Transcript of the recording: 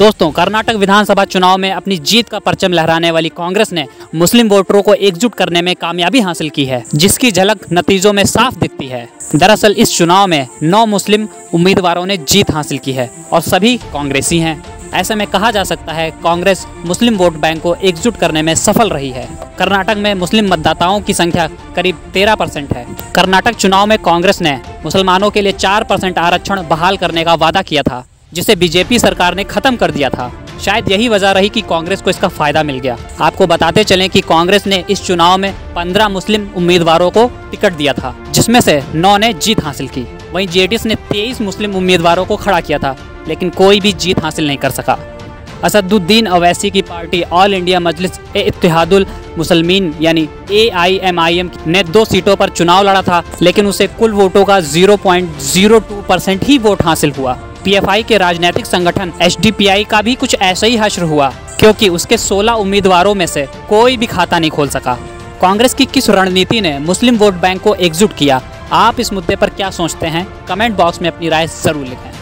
दोस्तों, कर्नाटक विधानसभा चुनाव में अपनी जीत का परचम लहराने वाली कांग्रेस ने मुस्लिम वोटरों को एकजुट करने में कामयाबी हासिल की है, जिसकी झलक नतीजों में साफ दिखती है। दरअसल इस चुनाव में 9 मुस्लिम उम्मीदवारों ने जीत हासिल की है और सभी कांग्रेसी हैं। ऐसे में कहा जा सकता है कांग्रेस मुस्लिम वोट बैंक को एकजुट करने में सफल रही है। कर्नाटक में मुस्लिम मतदाताओं की संख्या करीब 13% है। कर्नाटक चुनाव में कांग्रेस ने मुसलमानों के लिए 4% आरक्षण बहाल करने का वादा किया था, जिसे बीजेपी सरकार ने खत्म कर दिया था। शायद यही वजह रही कि कांग्रेस को इसका फायदा मिल गया। आपको बताते चलें कि कांग्रेस ने इस चुनाव में 15 मुस्लिम उम्मीदवारों को टिकट दिया था, जिसमें से 9 ने जीत हासिल की। वहीं जेडीएस ने 23 मुस्लिम उम्मीदवारों को खड़ा किया था, लेकिन कोई भी जीत हासिल नहीं कर सका। असदुद्दीन ओवैसी की party all India Majlis e Ittehadul Muslimeen यानी AIMIM ने 2 सीटों पर चुनाव लड़ा था, लेकिन उसे कुल वोटों का 0.02% ही वोट हासिल हुआ। PFI के राजनीतिक संगठन SDPI का भी कुछ ऐसा ही हश्र हुआ, क्योंकि उसके 16 उम्मीदवारों में से कोई भी खाता नहीं खोल सका। कांग्रेस की किस रणनीति ने मुस्लिम वोट बैंक को एकजुट किया? आप इस मुद्दे पर क्या सोचते हैं? कमेंट बॉक्स में अपनी राय जरूर लिखें।